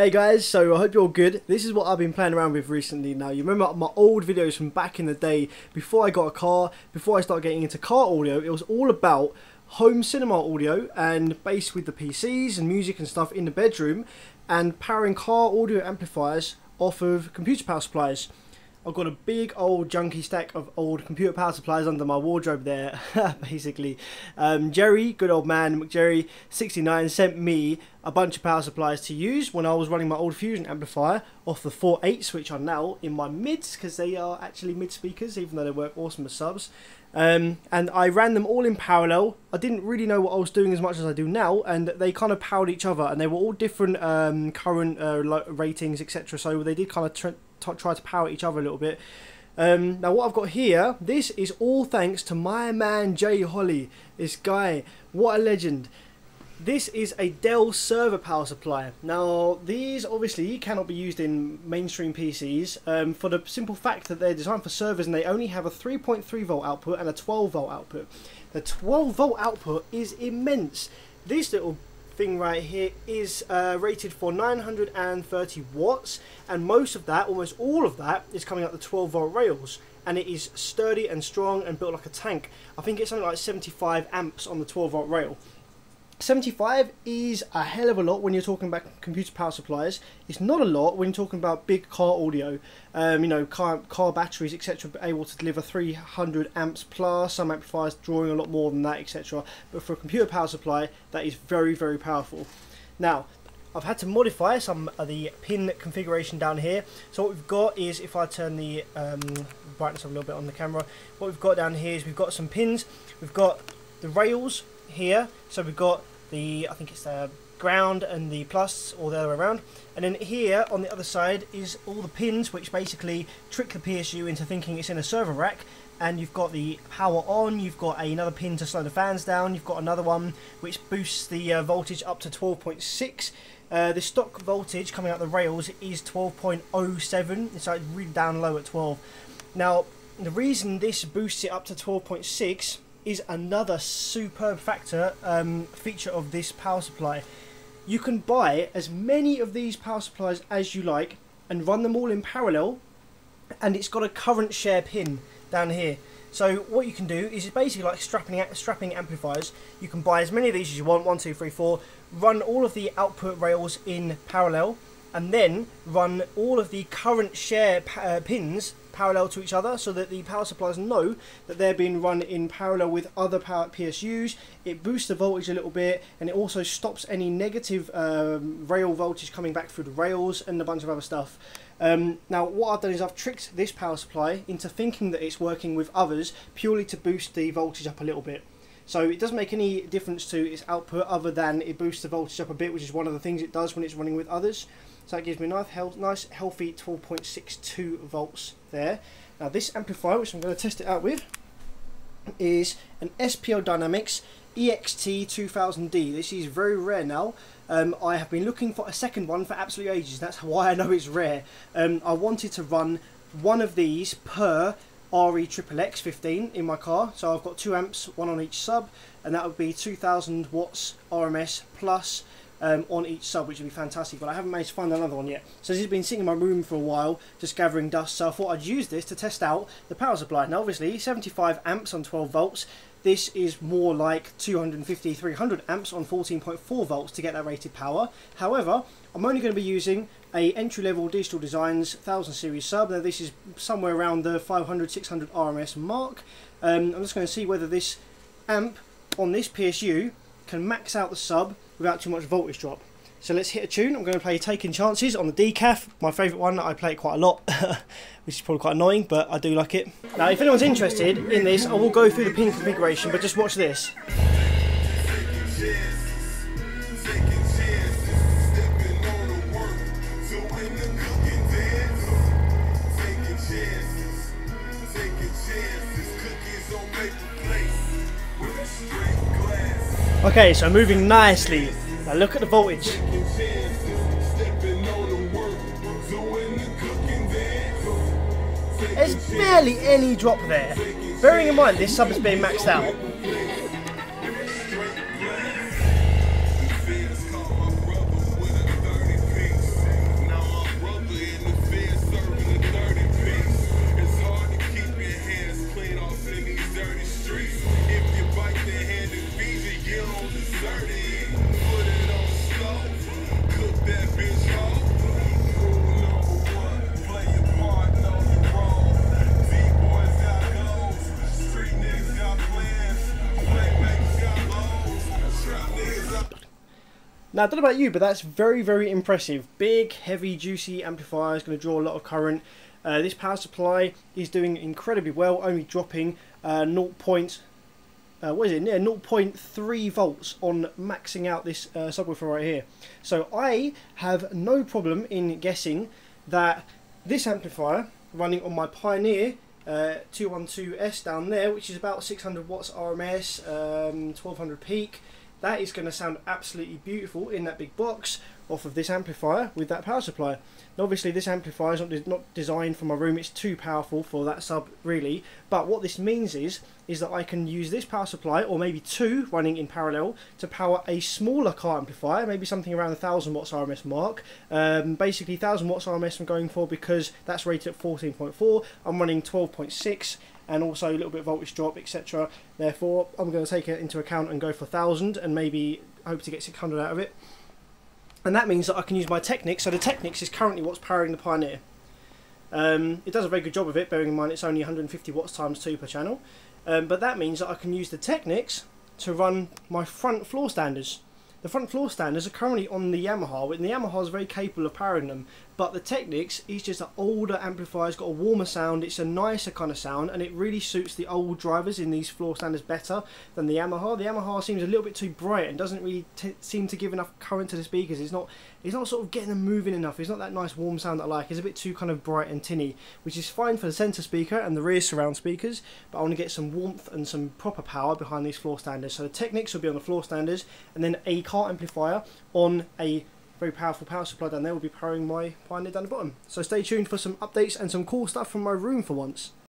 Hey guys, so I hope you're all good. This is what I've been playing around with recently. Now, you remember my old videos from back in the day, before I got a car, before I started getting into car audio, it was all about home cinema audio and bass with the PCs and music and stuff in the bedroom and powering car audio amplifiers off of computer power supplies. I've got a big old junky stack of old computer power supplies under my wardrobe there, basically. Jerry, good old man, McJerry69, sent me a bunch of power supplies to use when I was running my old Fusion amplifier off the 4.8s, which are now in my mids, because they are actually mid speakers, even though they work awesome as subs. And I ran them all in parallel. I didn't really know what I was doing as much as I do now, and they kind of powered each other, and they were all different current ratings, etc. So they did kind of try to power each other a little bit. Now what I've got here, this is all thanks to my man Jay Holley. This guy, what a legend. This is a Dell server power supply. Now these obviously cannot be used in mainstream PCs for the simple fact that they're designed for servers and they only have a 3.3 volt output and a 12 volt output. The 12 volt output is immense. This little thing right here is rated for 930 watts, and most of that, almost all of that, is coming up the 12 volt rails, and it is sturdy and strong and built like a tank. I think it's something like 75 amps on the 12 volt rail. 75 is a hell of a lot when you're talking about computer power supplies. It's not a lot when you're talking about big car audio, you know, car batteries, etc., able to deliver 300 amps plus, some amplifiers drawing a lot more than that, etc. But for a computer power supply, that is very, very powerful. Now, I've had to modify some of the pin configuration down here. So what we've got is, if I turn the brightness up a little bit on the camera, what we've got down here is we've got some pins, we've got the rails here, so we've got the, I think it's the ground and the plus, or the other way around, and then here on the other side is all the pins which basically trick the PSU into thinking it's in a server rack. And you've got the power on, you've got another pin to slow the fans down, you've got another one which boosts the voltage up to 12.6. The stock voltage coming out the rails is 12.07, it's like really down low at 12. Now the reason this boosts it up to 12.6 is another superb feature of this power supply. You can buy as many of these power supplies as you like and run them all in parallel, and it's got a current share pin down here. So what you can do is, it's basically like strapping amplifiers. You can buy as many of these as you want, 1, 2, 3, 4, run all of the output rails in parallel, and then run all of the current share pins parallel to each other, so that the power supplies know that they're being run in parallel with other power PSUs. It boosts the voltage a little bit, and it also stops any negative rail voltage coming back through the rails and a bunch of other stuff. Now what I've done is I've tricked this power supply into thinking that it's working with others purely to boost the voltage up a little bit. So it doesn't make any difference to its output other than it boosts the voltage up a bit, which is one of the things it does when it's running with others. So that gives me a nice healthy 12.62 volts there. Now this amplifier, which I'm going to test it out with, is an SPL Dynamics EXT 2000D. This is very rare now. I have been looking for a second one for absolute ages. That's why I know it's rare. I wanted to run one of these per RE triple X 15 in my car, so I've got 2 amps, one on each sub, and that would be 2000 watts RMS plus on each sub, which would be fantastic. But I haven't managed to find another one yet, so this has been sitting in my room for a while, just gathering dust. So I thought I'd use this to test out the power supply. Now obviously 75 amps on 12 volts, this is more like 250, 300 amps on 14.4 volts to get that rated power. However, I'm only going to be using a entry-level Digital Designs 1000 series sub. Now this is somewhere around the 500, 600 RMS mark. I'm just going to see whether this amp on this PSU can max out the sub without too much voltage drop. So let's hit a tune. I'm going to play Taking Chances on the decaf, my favourite one. I play it quite a lot, which is probably quite annoying, but I do like it. Now if anyone's interested in this, I will go through the pin configuration, but just watch this. Okay, so moving nicely. Now look at the voltage. There's barely any drop there. Bearing in mind this sub is being maxed out. Now, I don't know about you, but that's very, very impressive. Big, heavy, juicy amplifier is going to draw a lot of current. This power supply is doing incredibly well, only dropping 0.3 volts on maxing out this subwoofer right here. So I have no problem in guessing that this amplifier running on my Pioneer 212S down there, which is about 600 watts RMS, 1200 peak, that is going to sound absolutely beautiful in that big box off of this amplifier with that power supply. Now obviously this amplifier is not designed for my room, it's too powerful for that sub really, but what this means is that I can use this power supply, or maybe two running in parallel, to power a smaller car amplifier, maybe something around the 1000 watts RMS mark. Basically 1000 watts RMS I'm going for because that's rated at 14.4, I'm running 12.6, and also a little bit of voltage drop, etc. Therefore I'm going to take it into account and go for 1000 and maybe hope to get 600 out of it. And that means that I can use my Technics. So the Technics is currently what's powering the Pioneer. It does a very good job of it, bearing in mind it's only 150 watts times 2 per channel. But that means that I can use the Technics to run my front floor standers. The front floor standers are currently on the Yamaha, and the Yamaha is very capable of powering them. But the Technics is just an older amplifier, it's got a warmer sound, it's a nicer kind of sound, and it really suits the old drivers in these floor standers better than the Yamaha. The Yamaha seems a little bit too bright and doesn't really seem to give enough current to the speakers. It's not sort of getting them moving enough, it's not that nice warm sound that I like. It's a bit too kind of bright and tinny, which is fine for the centre speaker and the rear surround speakers, but I want to get some warmth and some proper power behind these floor standers. So the Technics will be on the floor standers, and then a car amplifier on a very powerful power supply down there will be powering my Pioneer down the bottom. So stay tuned for some updates and some cool stuff from my room for once.